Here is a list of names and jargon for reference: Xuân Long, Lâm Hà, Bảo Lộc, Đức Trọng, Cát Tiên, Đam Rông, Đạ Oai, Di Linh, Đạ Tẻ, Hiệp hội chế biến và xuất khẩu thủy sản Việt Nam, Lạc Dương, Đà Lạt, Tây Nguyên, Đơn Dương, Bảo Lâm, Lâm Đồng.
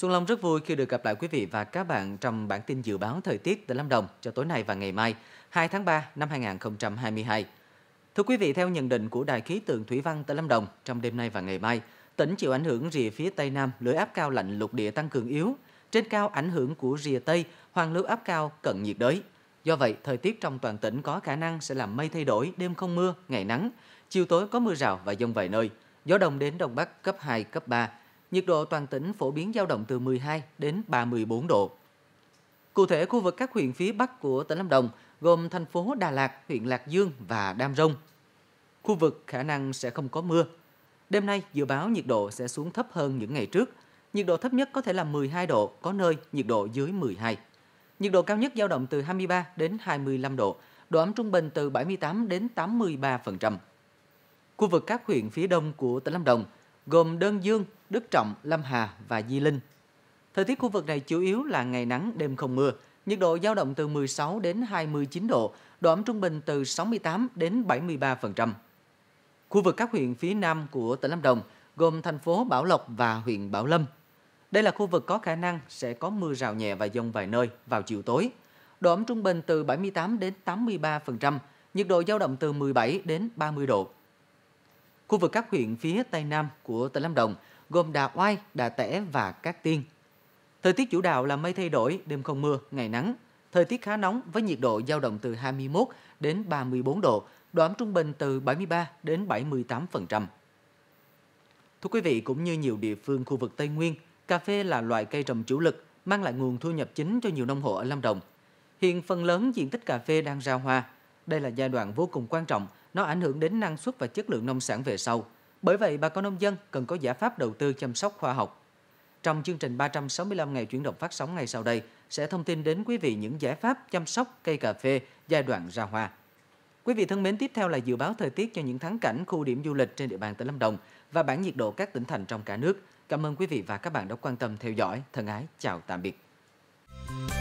Xuân Long rất vui khi được gặp lại quý vị và các bạn trong bản tin dự báo thời tiết tại Lâm Đồng cho tối nay và ngày mai, 2 tháng 3 năm 2022. Thưa quý vị, theo nhận định của Đài khí tượng Thủy văn tại Lâm Đồng, trong đêm nay và ngày mai, tỉnh chịu ảnh hưởng rìa phía Tây Nam, lưỡi áp cao lạnh lục địa tăng cường yếu. Trên cao ảnh hưởng của rìa Tây, hoàn lưu áp cao cận nhiệt đới. Do vậy, thời tiết trong toàn tỉnh có khả năng sẽ làm mây thay đổi, đêm không mưa, ngày nắng. Chiều tối có mưa rào và dông vài nơi. Gió đông đến đông bắc cấp 2, cấp 3. Nhiệt độ toàn tỉnh phổ biến dao động từ 12 đến 34 độ. Cụ thể, khu vực các huyện phía Bắc của tỉnh Lâm Đồng gồm thành phố Đà Lạt, huyện Lạc Dương và Đam Rông. Khu vực khả năng sẽ không có mưa. Đêm nay, dự báo nhiệt độ sẽ xuống thấp hơn những ngày trước. Nhiệt độ thấp nhất có thể là 12 độ, có nơi nhiệt độ dưới 12. Nhiệt độ cao nhất dao động từ 23 đến 25 độ, độ ẩm trung bình từ 78 đến 83%. Khu vực các huyện phía Đông của tỉnh Lâm Đồng gồm Đơn Dương, Đức Trọng, Lâm Hà và Di Linh. Thời tiết khu vực này chủ yếu là ngày nắng, đêm không mưa. Nhiệt độ dao động từ 16 đến 29 độ, độ ẩm trung bình từ 68 đến 73%. Khu vực các huyện phía Nam của tỉnh Lâm Đồng gồm thành phố Bảo Lộc và huyện Bảo Lâm. Đây là khu vực có khả năng sẽ có mưa rào nhẹ và dông vài nơi vào chiều tối. Độ ẩm trung bình từ 78 đến 83%, nhiệt độ dao động từ 17 đến 30 độ. Khu vực các huyện phía Tây Nam của tỉnh Lâm Đồng gồm Đạ Oai, Đạ Tẻ và Cát Tiên. Thời tiết chủ đạo là mây thay đổi, đêm không mưa, ngày nắng. Thời tiết khá nóng với nhiệt độ dao động từ 21 đến 34 độ, độ ẩm trung bình từ 73 đến 78%. Thưa quý vị, cũng như nhiều địa phương khu vực Tây Nguyên, cà phê là loại cây trồng chủ lực, mang lại nguồn thu nhập chính cho nhiều nông hộ ở Lâm Đồng. Hiện phần lớn diện tích cà phê đang ra hoa. Đây là giai đoạn vô cùng quan trọng, nó ảnh hưởng đến năng suất và chất lượng nông sản về sau. Bởi vậy, bà con nông dân cần có giải pháp đầu tư chăm sóc khoa học. Trong chương trình 365 ngày chuyển động phát sóng ngày sau đây, sẽ thông tin đến quý vị những giải pháp chăm sóc cây cà phê giai đoạn ra hoa. Quý vị thân mến, tiếp theo là dự báo thời tiết cho những thắng cảnh khu điểm du lịch trên địa bàn tỉnh Lâm Đồng và bảng nhiệt độ các tỉnh thành trong cả nước. Cảm ơn quý vị và các bạn đã quan tâm theo dõi. Thân ái, chào tạm biệt.